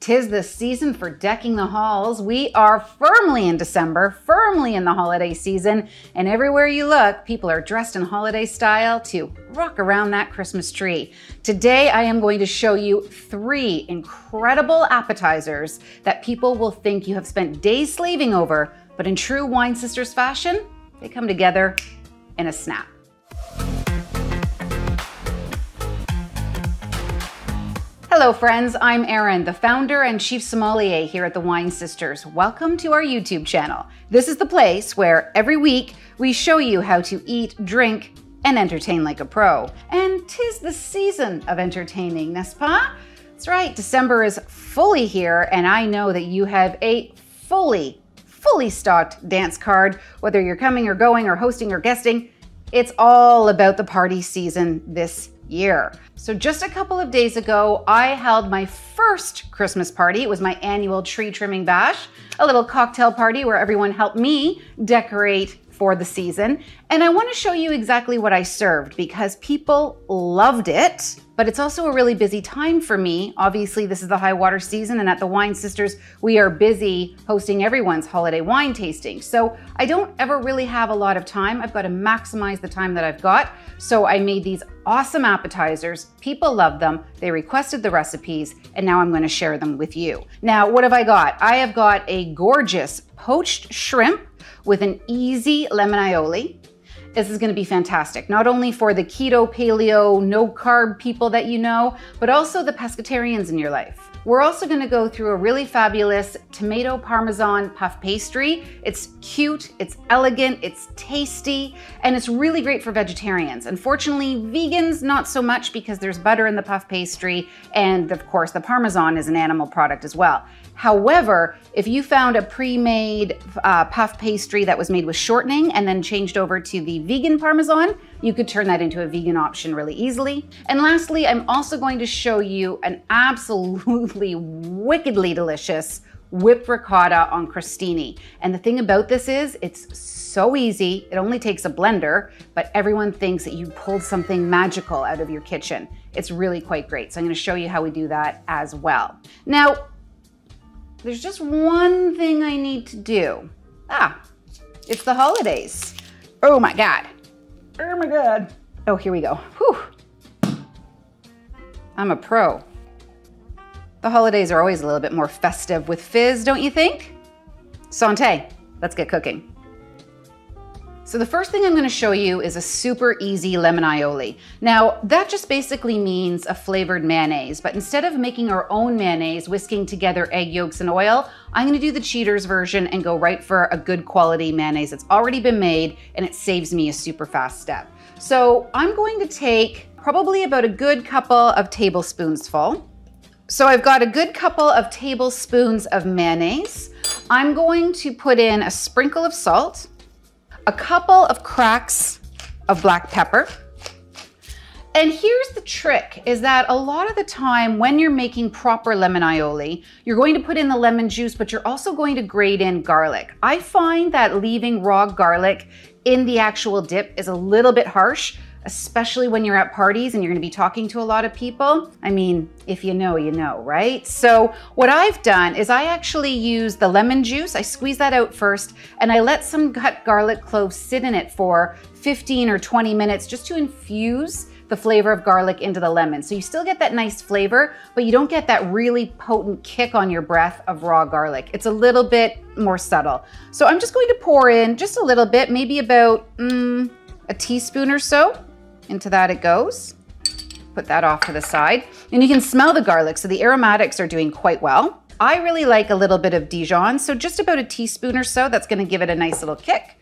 'Tis the season for decking the halls. We are firmly in December, firmly in the holiday season, and everywhere you look, people are dressed in holiday style to rock around that Christmas tree. Today, I am going to show you 3 incredible appetizers that people will think you have spent days slaving over, but in true Wine Sisters fashion, they come together in a snap. Hello friends, I'm Erin, the founder and chief sommelier here at The Wine Sisters. Welcome to our YouTube channel. This is the place where every week we show you how to eat, drink, and entertain like a pro. And 'tis the season of entertaining, n'est-ce pas? That's right, December is fully here, and I know that you have a fully stocked dance card, whether you're coming or going or hosting or guesting. It's all about the party season this year. So just a couple of days ago, I held my first Christmas party. It was my annual tree trimming bash, a little cocktail party where everyone helped me decorate for the season. And I want to show you exactly what I served because people loved it, but it's also a really busy time for me. Obviously, this is the high water season, and at the Wine Sisters, we are busy hosting everyone's holiday wine tasting. So I don't ever really have a lot of time. I've got to maximize the time that I've got. So I made these awesome appetizers. People loved them. They requested the recipes, and now I'm going to share them with you. Now, what have I got? I have got a gorgeous poached shrimp with an easy lemon aioli. This is gonna be fantastic, not only for the keto, paleo, no carb people that you know, but also the pescatarians in your life. We're also gonna go through a really fabulous tomato parmesan puff pastry. It's cute, it's elegant, it's tasty, and it's really great for vegetarians. Unfortunately, vegans, not so much because there's butter in the puff pastry, and of course the parmesan is an animal product as well. However, if you found a pre-made puff pastry that was made with shortening and then changed over to the vegan parmesan, you could turn that into a vegan option really easily. And lastly, I'm also going to show you an absolutely wickedly delicious whipped ricotta on crostini. And the thing about this is it's so easy. It only takes a blender, but everyone thinks that you pulled something magical out of your kitchen. It's really quite great. So I'm gonna show you how we do that as well. Now, there's just one thing I need to do. It's the holidays. Oh my God. Oh my God. Oh, here we go. Whew. I'm a pro. The holidays are always a little bit more festive with fizz, don't you think? Santé, let's get cooking. So the first thing I'm gonna show you is a super easy lemon aioli. Now, that just basically means a flavored mayonnaise, but instead of making our own mayonnaise, whisking together egg yolks and oil, I'm gonna do the cheater's version and go right for a good quality mayonnaise that's already been made, and it saves me a super fast step. So I'm going to take probably about a good couple of tablespoons full. So I've got a good couple of tablespoons of mayonnaise. I'm going to put in a sprinkle of salt, a couple of cracks of black pepper. And here's the trick, is that a lot of the time when you're making proper lemon aioli, you're going to put in the lemon juice, but you're also going to grate in garlic. I find that leaving raw garlic in the actual dip is a little bit harsh, especially when you're at parties and you're gonna be talking to a lot of people. I mean, if you know, you know, right? So what I've done is I actually use the lemon juice, I squeeze that out first, and I let some cut garlic cloves sit in it for 15 or 20 minutes just to infuse the flavor of garlic into the lemon. So you still get that nice flavor, but you don't get that really potent kick on your breath of raw garlic. It's a little bit more subtle. So I'm just going to pour in just a little bit, maybe about a teaspoon or so. Into that it goes. Put that off to the side. And you can smell the garlic, so the aromatics are doing quite well. I really like a little bit of Dijon, so just about a teaspoon or so, that's gonna give it a nice little kick.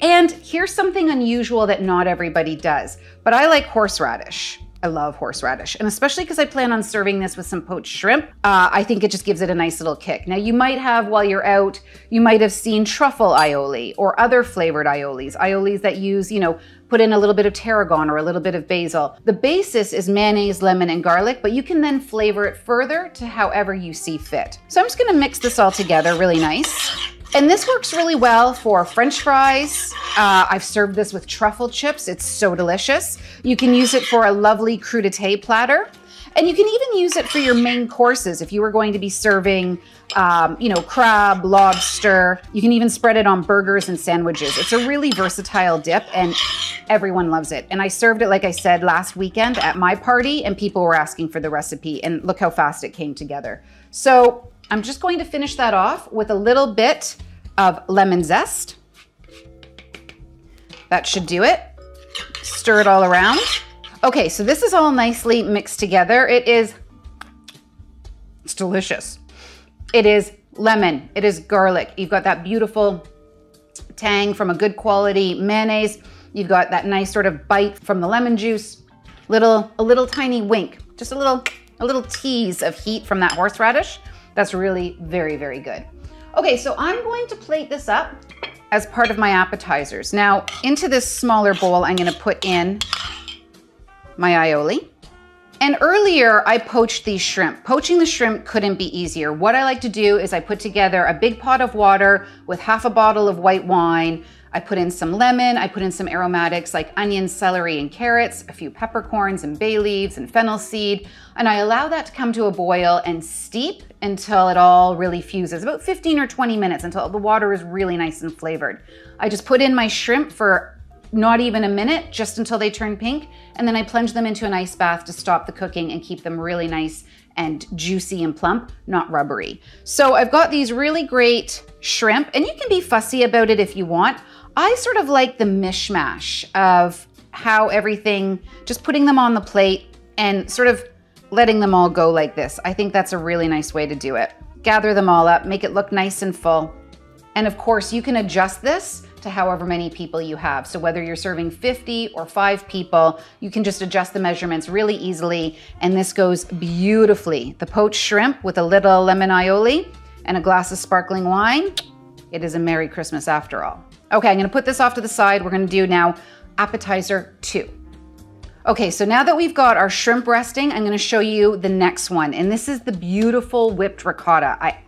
And here's something unusual that not everybody does, but I like horseradish. I love horseradish, and especially because I plan on serving this with some poached shrimp, I think it just gives it a nice little kick. Now you might have, while you're out, you might have seen truffle aioli or other flavored aiolis, aiolis that use, you know, put in a little bit of tarragon or a little bit of basil. The basis is mayonnaise, lemon, and garlic, but you can then flavor it further to however you see fit. So I'm just gonna mix this all together really nice. And this works really well for French fries. I've served this with truffle chips. It's so delicious. You can use it for a lovely crudité platter. And you can even use it for your main courses. If you were going to be serving, you know, crab, lobster, you can even spread it on burgers and sandwiches. It's a really versatile dip and everyone loves it. And I served it, like I said, last weekend at my party and people were asking for the recipe and look how fast it came together. So I'm just going to finish that off with a little bit of lemon zest. That should do it. Stir it all around. Okay, so this is all nicely mixed together. It's delicious. It is lemon, it is garlic. You've got that beautiful tang from a good quality mayonnaise. You've got that nice sort of bite from the lemon juice. A little tiny wink, just a little tease of heat from that horseradish. That's really very, very good. Okay, so I'm going to plate this up as part of my appetizers. Now, into this smaller bowl, I'm gonna put in my aioli. And earlier I poached these shrimp. Poaching the shrimp couldn't be easier. What I like to do is I put together a big pot of water with half a bottle of white wine. I put in some lemon, I put in some aromatics like onion, celery, and carrots, a few peppercorns and bay leaves and fennel seed. And I allow that to come to a boil and steep until it all really fuses, about 15 or 20 minutes until the water is really nice and flavored. I just put in my shrimp for not even a minute, just until they turn pink. And then I plunge them into an ice bath to stop the cooking and keep them really nice and juicy and plump, not rubbery. So I've got these really great shrimp and you can be fussy about it if you want. I sort of like the mishmash of how everything, just putting them on the plate and sort of letting them all go like this. I think that's a really nice way to do it. Gather them all up, make it look nice and full. And of course you can adjust this to however many people you have. So whether you're serving 50 or 5 people, you can just adjust the measurements really easily. And this goes beautifully. The poached shrimp with a little lemon aioli and a glass of sparkling wine. It is a Merry Christmas after all. Okay, I'm gonna put this off to the side. We're gonna do now appetizer 2. Okay, so now that we've got our shrimp resting, I'm gonna show you the next one. And this is the beautiful whipped ricotta. I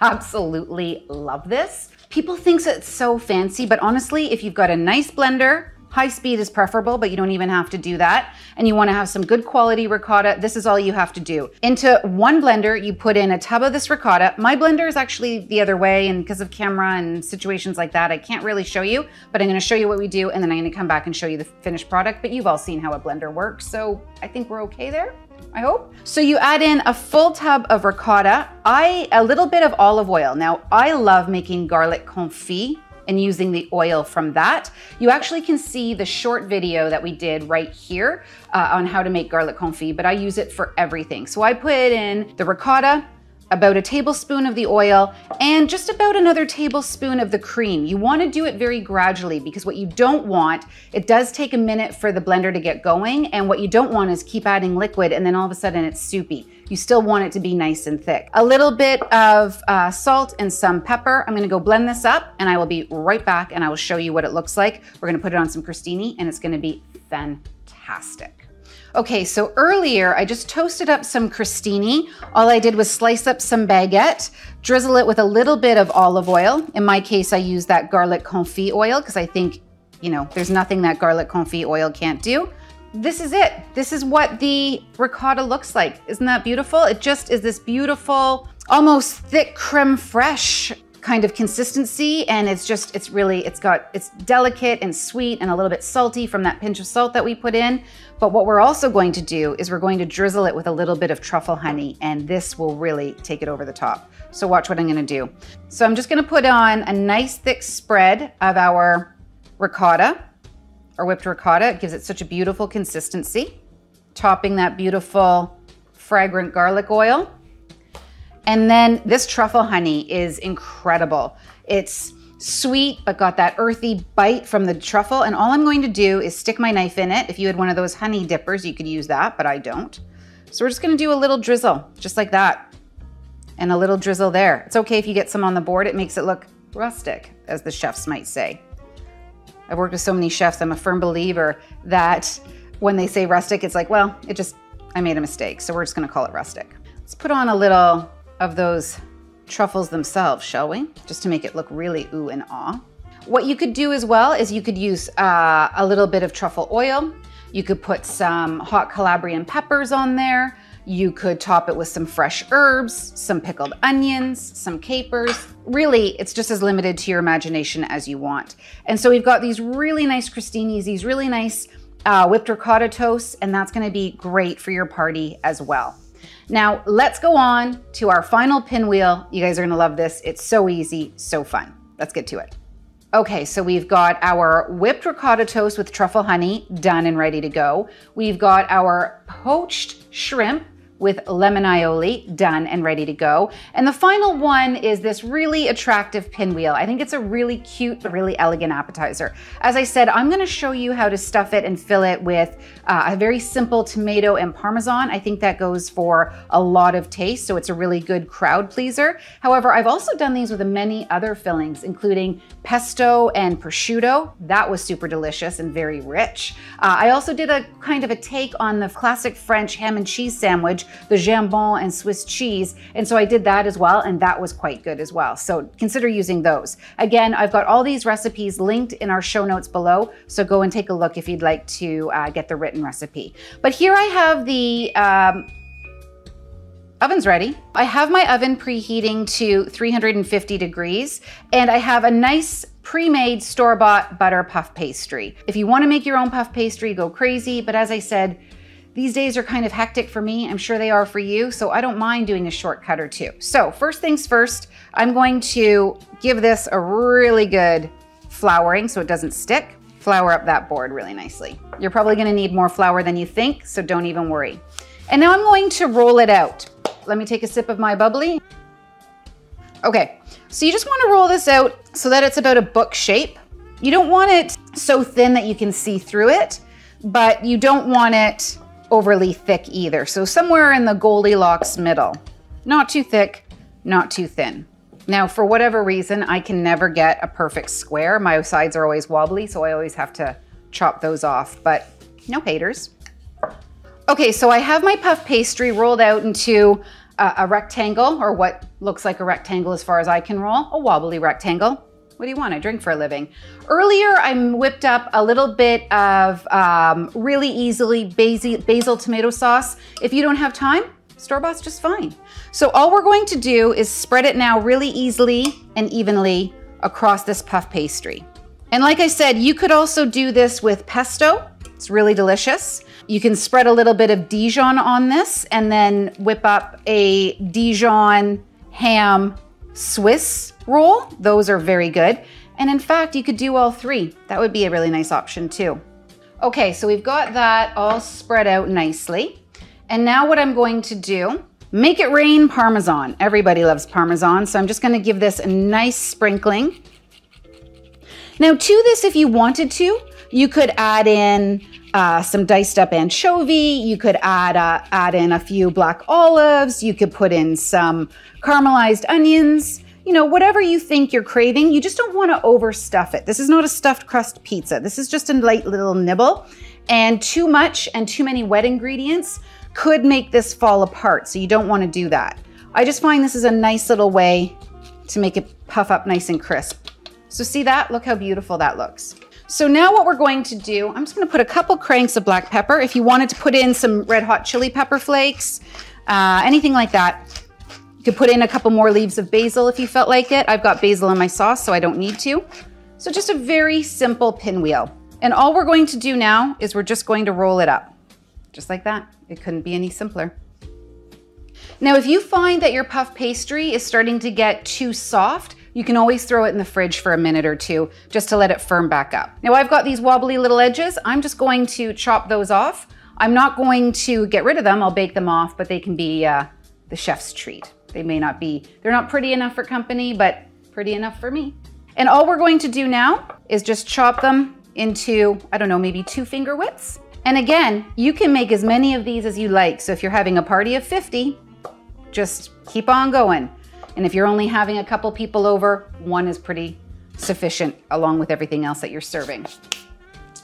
absolutely love this. People think it's so fancy, but honestly, if you've got a nice blender, high speed is preferable, but you don't even have to do that. And you wanna have some good quality ricotta, this is all you have to do. Into one blender, you put in a tub of this ricotta. My blender is actually the other way, and because of camera and situations like that, I can't really show you, but I'm gonna show you what we do, and then I'm gonna come back and show you the finished product, but you've all seen how a blender works, so I think we're okay there. I hope. So you add in a full tub of ricotta, a little bit of olive oil. Now, I love making garlic confit and using the oil from that. You actually can see the short video that we did right here on how to make garlic confit, but I use it for everything. So I put in the ricotta, about a tablespoon of the oil, and just about another tablespoon of the cream. You wanna do it very gradually because what you don't want, it does take a minute for the blender to get going, and what you don't want is keep adding liquid and then all of a sudden it's soupy. You still want it to be nice and thick. A little bit of salt and some pepper. I'm gonna go blend this up and I will be right back and I will show you what it looks like. We're gonna put it on some crostini and it's gonna be fantastic. Okay, so earlier I just toasted up some crostini. All I did was slice up some baguette, drizzle it with a little bit of olive oil. In my case, I use that garlic confit oil because I think, you know, there's nothing that garlic confit oil can't do. This is it. This is what the ricotta looks like. Isn't that beautiful? It just is this beautiful, almost thick creme fraiche kind of consistency, and it's just, it's delicate and sweet and a little bit salty from that pinch of salt that we put in. But what we're also going to do is we're going to drizzle it with a little bit of truffle honey, and this will really take it over the top. So watch what I'm gonna do. So I'm just gonna put on a nice thick spread of our ricotta, or whipped ricotta. It gives it such a beautiful consistency. Topping that beautiful fragrant garlic oil. And then this truffle honey is incredible. It's sweet, but got that earthy bite from the truffle. And all I'm going to do is stick my knife in it. If you had one of those honey dippers, you could use that, but I don't. So we're just gonna do a little drizzle, just like that. And a little drizzle there. It's okay if you get some on the board. It makes it look rustic, as the chefs might say. I've worked with so many chefs. I'm a firm believer that when they say rustic, it's like, well, I made a mistake. So we're just gonna call it rustic. Let's put on a little of those truffles themselves, shall we? Just to make it look really ooh and ah. What you could do as well is you could use a little bit of truffle oil. You could put some hot Calabrian peppers on there. You could top it with some fresh herbs, some pickled onions, some capers. Really, it's just as limited to your imagination as you want. And so we've got these really nice crostinis, these really nice whipped ricotta toasts, and that's gonna be great for your party as well. Now, let's go on to our final pinwheel. You guys are gonna love this. It's so easy, so fun. Let's get to it. Okay, so we've got our whipped ricotta toast with truffle honey done and ready to go. We've got our poached shrimp with lemon aioli done and ready to go. And the final one is this really attractive pinwheel. I think it's a really cute, really elegant appetizer. As I said, I'm gonna show you how to stuff it and fill it with a very simple tomato and Parmesan. I think that goes for a lot of taste, so it's a really good crowd pleaser. However, I've also done these with many other fillings, including pesto and prosciutto. That was super delicious and very rich. I also did a kind of a take on the classic French ham and cheese sandwich, the jambon and Swiss cheese. And so I did that as well, and that was quite good as well. So consider using those. Again, I've got all these recipes linked in our show notes below. So go and take a look if you'd like to get the written recipe. But here I have the oven's ready. I have my oven preheating to 350 degrees, and I have a nice pre-made store-bought butter puff pastry. If you wanna make your own puff pastry, go crazy. But as I said, these days are kind of hectic for me. I'm sure they are for you. So I don't mind doing a shortcut or two. So first things first, I'm going to give this a really good flouring so it doesn't stick. Flour up that board really nicely. You're probably gonna need more flour than you think, so don't even worry. And now I'm going to roll it out. Let me take a sip of my bubbly. Okay, so you just wanna roll this out so that it's about a book shape. You don't want it so thin that you can see through it, but you don't want it overly thick either. So somewhere in the Goldilocks middle. Not too thick, not too thin. Now, for whatever reason, I can never get a perfect square. My sides are always wobbly, so I always have to chop those off, but no haters. Okay, so I have my puff pastry rolled out into a rectangle, or what looks like a rectangle as far as I can roll, a wobbly rectangle. What do you want? I drink for a living. Earlier, I whipped up a little bit of really easily basil tomato sauce. If you don't have time, store-bought's just fine. So all we're going to do is spread it now really easily and evenly across this puff pastry. And like I said, you could also do this with pesto. It's really delicious. You can spread a little bit of Dijon on this and then whip up a Dijon ham Swiss roll. Those are very good. And in fact, you could do all three. That would be a really nice option too. Okay, so we've got that all spread out nicely. And now what I'm going to do, make it rain Parmesan. Everybody loves Parmesan, so I'm just gonna give this a nice sprinkling. Now to this, if you wanted to, you could add in some diced up anchovy, you could add in a few black olives, you could put in some caramelized onions, you know, whatever you think you're craving. You just don't want to overstuff it. This is not a stuffed crust pizza. This is just a light little nibble, and too much and too many wet ingredients could make this fall apart. So you don't want to do that. I just find this is a nice little way to make it puff up nice and crisp. So see that? Look how beautiful that looks. So now what we're going to do, I'm just gonna put a couple cranks of black pepper. If you wanted to put in some red hot chili pepper flakes, anything like that. You could put in a couple more leaves of basil if you felt like it. I've got basil in my sauce, so I don't need to. So just a very simple pinwheel. And all we're going to do now is we're just going to roll it up. Just like that. It couldn't be any simpler. Now, if you find that your puff pastry is starting to get too soft, you can always throw it in the fridge for a minute or two just to let it firm back up. Now I've got these wobbly little edges. I'm just going to chop those off. I'm not going to get rid of them. I'll bake them off, but they can be the chef's treat. They may not be, they're not pretty enough for company, but pretty enough for me. And all we're going to do now is just chop them into, I don't know, maybe 2 finger widths. And again, you can make as many of these as you like. So if you're having a party of 50, just keep on going. And if you're only having a couple people over, one is pretty sufficient along with everything else that you're serving.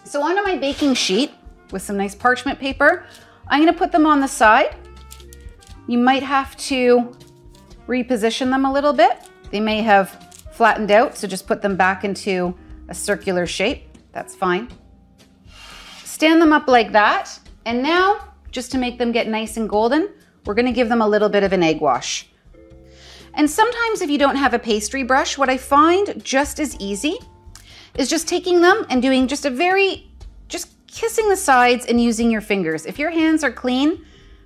So onto my baking sheet with some nice parchment paper, I'm gonna put them on the side. You might have to reposition them a little bit. They may have flattened out, so just put them back into a circular shape. That's fine. Stand them up like that. And now, just to make them get nice and golden, We're gonna give them a little bit of an egg wash. And sometimes if you don't have a pastry brush, what I find just as easy is just taking them and doing just a very, just kissing the sides and using your fingers. If your hands are clean,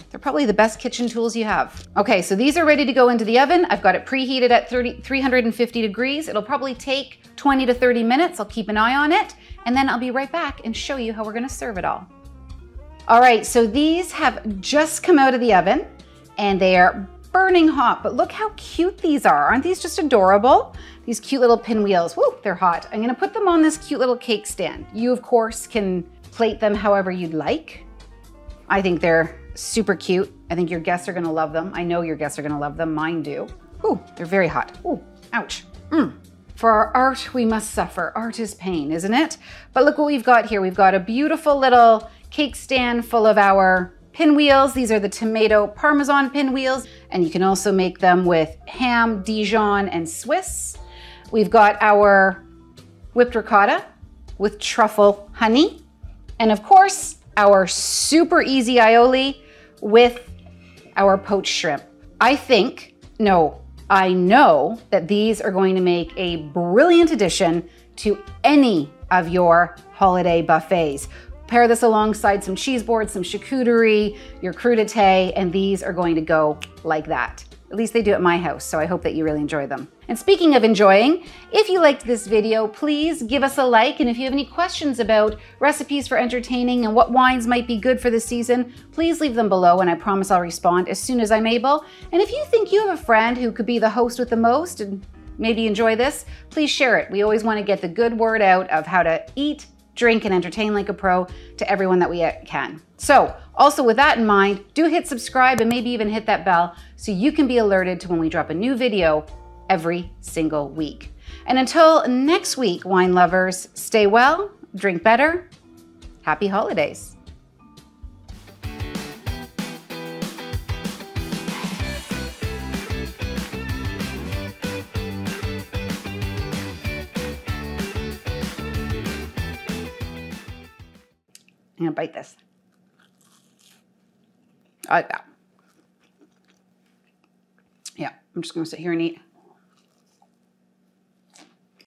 they're probably the best kitchen tools you have. Okay, so these are ready to go into the oven. I've got it preheated at 350 degrees. It'll probably take 20 to 30 minutes. I'll keep an eye on it. And then I'll be right back and show you how we're gonna serve it all. All right, so these have just come out of the oven and they are burning hot, but look how cute these are. Aren't these just adorable? These cute little pinwheels. Woo, they're hot. I'm gonna put them on this cute little cake stand. You, of course, can plate them however you'd like. I think they're super cute. I think your guests are gonna love them. I know your guests are gonna love them, mine do. Ooh, they're very hot. Ooh, ouch. For our art, we must suffer. Art is pain, isn't it? But look what we've got here. We've got a beautiful little cake stand full of our pinwheels. These are the tomato Parmesan pinwheels, and you can also make them with ham, Dijon, and Swiss. We've got our whipped ricotta with truffle honey. And of course, our super easy aioli with our poached shrimp. I know that these are going to make a brilliant addition to any of your holiday buffets. Pair this alongside some cheese boards, some charcuterie, your crudité, and these are going to go like that. At least they do at my house, so I hope that you really enjoy them. And speaking of enjoying, if you liked this video, please give us a like, and if you have any questions about recipes for entertaining and what wines might be good for the season, please leave them below and I promise I'll respond as soon as I'm able. And if you think you have a friend who could be the host with the most and maybe enjoy this, please share it. We always want to get the good word out of how to eat, drink, and entertain like a pro to everyone that we can. So also with that in mind, do hit subscribe and maybe even hit that bell so you can be alerted to when we drop a new video every single week. And until next week, wine lovers, stay well, drink better, happy holidays. I'm gonna bite this. I like that. Yeah, I'm just gonna sit here and eat.